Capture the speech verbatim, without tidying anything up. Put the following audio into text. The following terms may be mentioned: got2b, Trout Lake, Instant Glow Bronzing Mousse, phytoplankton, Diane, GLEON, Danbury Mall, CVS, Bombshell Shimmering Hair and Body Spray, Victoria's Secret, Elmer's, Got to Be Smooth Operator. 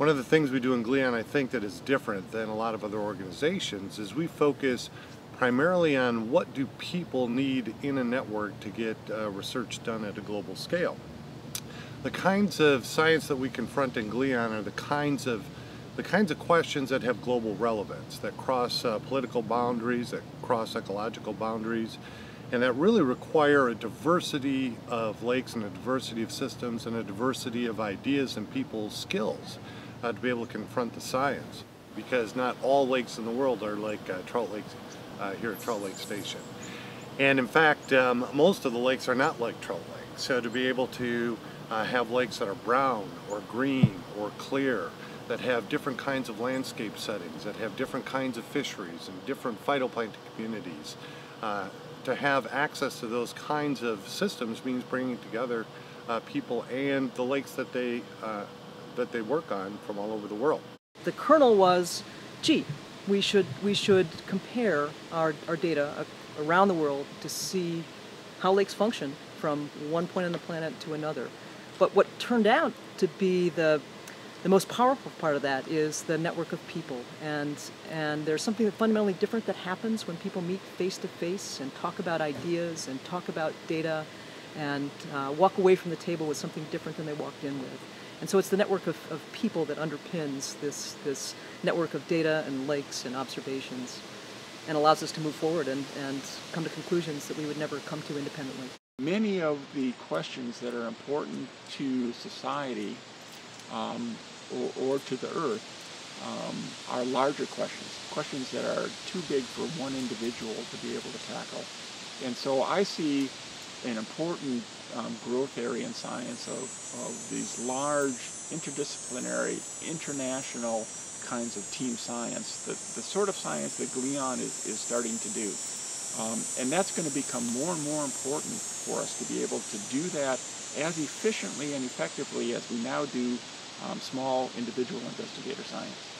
One of the things we do in GLEON, I think, that is different than a lot of other organizations is we focus primarily on what do people need in a network to get uh, research done at a global scale. The kinds of science that we confront in GLEON are the kinds of the kinds of questions that have global relevance, that cross uh, political boundaries, that cross ecological boundaries, and that really require a diversity of lakes and a diversity of systems and a diversity of ideas and people's skills uh, to be able to confront the science, because not all lakes in the world are like uh, Trout Lake uh, here at Trout Lake Station. And in fact, um, most of the lakes are not like Trout Lake, so to be able to uh, have lakes that are brown or green or clear, that have different kinds of landscape settings, that have different kinds of fisheries and different phytoplankton communities. Uh, to have access to those kinds of systems means bringing together uh, people and the lakes that they, uh, that they work on from all over the world. The kernel was, gee, we should, we should compare our, our data around the world to see how lakes function from one point on the planet to another. But what turned out to be the The most powerful part of that is the network of people, and and there's something fundamentally different that happens when people meet face to face and talk about ideas and talk about data and uh, walk away from the table with something different than they walked in with. And so it's the network of, of people that underpins this, this network of data and lakes and observations and allows us to move forward and, and come to conclusions that we would never come to independently. Many of the questions that are important to society Um, or, or to the earth um, are larger questions, questions that are too big for one individual to be able to tackle. And so I see an important um, growth area in science of, of these large interdisciplinary, international kinds of team science, the, the sort of science that GLEON is, is starting to do. Um, and that's going to become more and more important for us to be able to do that as efficiently and effectively as we now do Um, small individual investigator science.